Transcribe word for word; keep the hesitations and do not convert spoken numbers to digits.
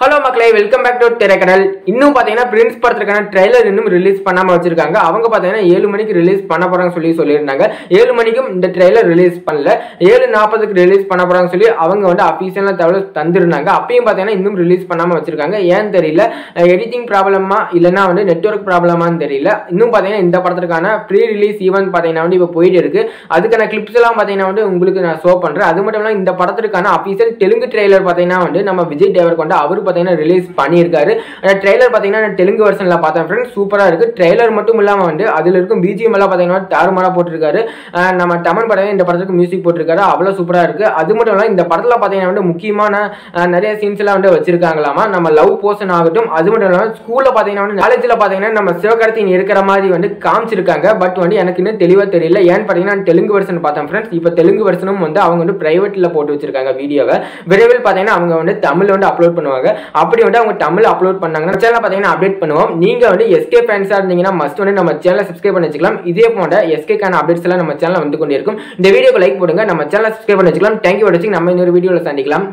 Hello Maklai, welcome back to Terrakanal. Innum pathina Prince padathukaana trailer innum release pannama vechirukanga. Avanga pathina seven manikku release panna poranga solli sollirundanga. seven manikkum inda trailer release pannala. seven forty ku release panna poranga solli avanga vanda official thavala thandirundanga. Appiyum pathina innum release pannama vechirukanga. Yen theriyala editing problem ah illana vanda network problem ah nu theriyala. Innum pathina inda padathukaana pre release event pathina vanda ipo poidu irukku. Adukana clips ella pathina vanda ungalku na show pandren. Adumattilla inda padathukaana official Telugu trailer pathina vanda nama Vijay Devarkonda avaru release Panirgar and a trailer Pathana Telugu version Lapatha friends, super trailer Matumula, Adilkum, B G Malapatana, Tarmara Potrigar, and Nama Taman Patana in the Pathak music Potrigar, Abla Super, Adumata in the Patala Pathana, Mukimana, and Nare Sinsala under Vachirkangalama, Nama Love Post and Avatum, Azumata, School of Pathana, Alajala Pathana, Nama Serkarthi in Irkaramari, and Kam Sirkanga, but twenty Anakina Teliva Terila, Yan Pathana and Telugu version Patham friends, if a Telugu version Munda, I'm going to private Lapoto Chirkanga video, wherever Pathana, I'm going to Tamil and upload Panaga. அப்படி வந்து அவங்க Tamil upload பண்ணாங்கன்னா சேனலை பாத்தீங்கன்னா update பண்ணுவோம். நீங்க வந்து S K ஃபேன்ஸா இருந்தீங்கன்னா மஸ்ட் வந்து நம்ம சேனலை சப்ஸ்கிரைப் பண்ணி வெச்சுக்கலாம். இதே போன்ற S K கான அப்டேட்ஸ் எல்லாம் நம்ம சேனல்ல வந்து கொண்டே இருக்கும். இந்த வீடியோக்கு லைக் போடுங்க. நம்ம சேனலை சப்ஸ்கிரைப் பண்ணி வெச்சுக்கலாம். Thank you for watching. நம்ம இன்னொரு வீடியோல சந்திக்கலாம்.